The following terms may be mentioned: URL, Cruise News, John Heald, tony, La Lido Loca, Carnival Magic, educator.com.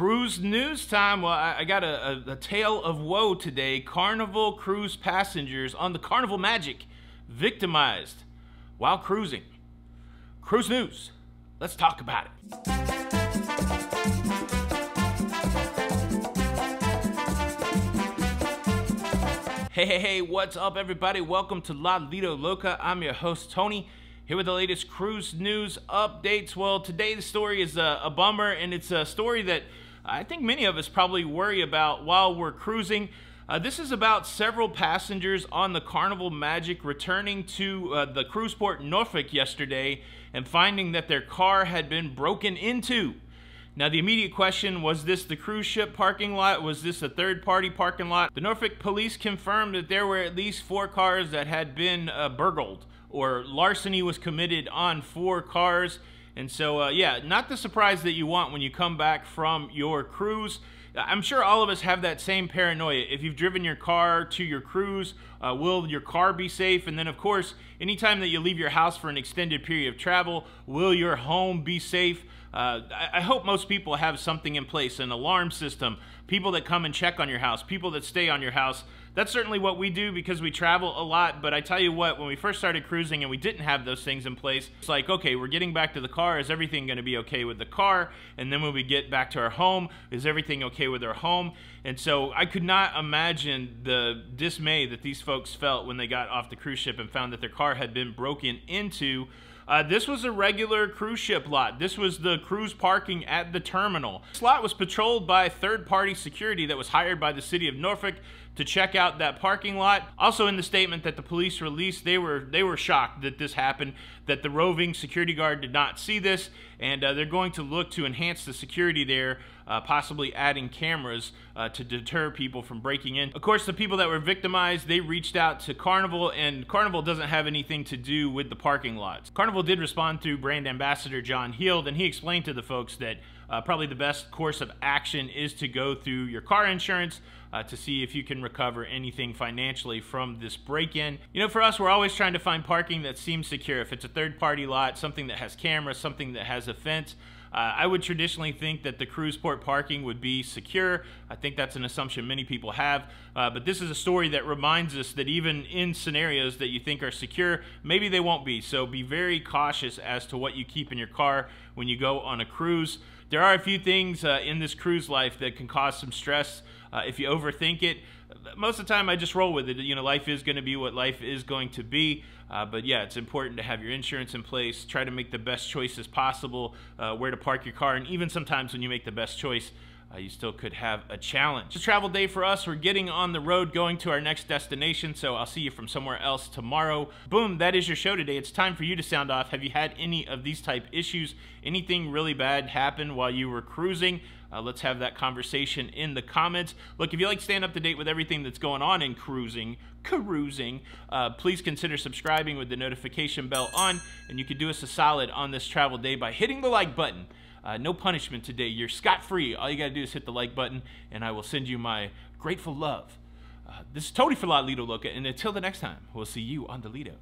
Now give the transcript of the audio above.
Cruise news time. Well, I got a tale of woe today. Carnival cruise passengers on the Carnival Magic victimized while cruising. Cruise news. Let's talk about it. Hey, what's up, everybody? Welcome to La Lido Loca. I'm your host, Tony, here with the latest cruise news updates. Well, today's story is a bummer, and it's a story that I think many of us probably worry about while we're cruising. This is about several passengers on the Carnival Magic returning to the cruise port Norfolk yesterday and finding that their car had been broken into. Now, the immediate question, was this the cruise ship parking lot? Was this a third-party parking lot? The Norfolk police confirmed that there were at least 4 cars that had been burgled, or larceny was committed on 4 cars. And so, yeah, not the surprise that you want when you come back from your cruise. I'm sure all of us have that same paranoia. If you've driven your car to your cruise, will your car be safe? And then, of course, anytime that you leave your house for an extended period of travel, will your home be safe? I hope most people have something in place, an alarm system, people that come and check on your house, people that stay on your house. That's certainly what we do because we travel a lot, but I tell you what, when we first started cruising and we didn't have those things in place, it's like, okay, we're getting back to the car. Is everything going to be okay with the car? And then when we get back to our home, is everything okay with our home? And so I could not imagine the dismay that these folks felt when they got off the cruise ship and found that their car had been broken into. This was a regular cruise ship lot. This was the cruise parking at the terminal. This lot was patrolled by third-party security that was hired by the city of Norfolk to check out that parking lot. Also, in the statement that the police released, they were shocked that this happened, that the roving security guard did not see this, and they're going to look to enhance the security there, possibly adding cameras to deter people from breaking in. Of course, the people that were victimized, they reached out to Carnival, and Carnival doesn't have anything to do with the parking lots. Carnival did respond through brand ambassador John Heald, and he explained to the folks that probably the best course of action is to go through your car insurance to see if you can recover anything financially from this break-in. You know, for us, we're always trying to find parking that seems secure. If it's a third-party lot, something that has cameras, something that has a fence, I would traditionally think that the cruise port parking would be secure. I think that's an assumption many people have, but this is a story that reminds us that even in scenarios that you think are secure, maybe they won't be. So be very cautious as to what you keep in your car when you go on a cruise. There are a few things in this cruise life that can cause some stress if you overthink it. Most of the time I just roll with it. You know, life is going to be what life is going to be. But yeah, it's important to have your insurance in place. Try to make the best choices possible where to park your car. And even sometimes when you make the best choice, you still could have a challenge. It's a travel day for us. We're getting on the road, going to our next destination. So I'll see you from somewhere else tomorrow. Boom, that is your show today. It's time for you to sound off. Have you had any of these type issues? Anything really bad happen while you were cruising? Let's have that conversation in the comments. Look, if you like staying up to date with everything that's going on in cruising, please consider subscribing with the notification bell on, and you can do us a solid on this travel day by hitting the like button. No punishment today. You're scot-free. All you got to do is hit the like button, and I will send you my grateful love. This is Tony for La Lido Loca, and until the next time, we'll see you on the Lido.